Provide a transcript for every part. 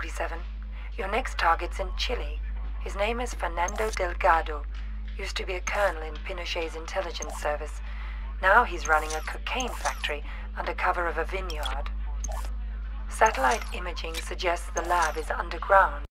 47. Your next target's in Chile. His name is Fernando Delgado. Used to be a colonel in Pinochet's intelligence service. Now he's running a cocaine factory under cover of a vineyard. Satellite imaging suggests the lab is underground.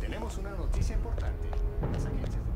Tenemos una noticia importante. Las agencias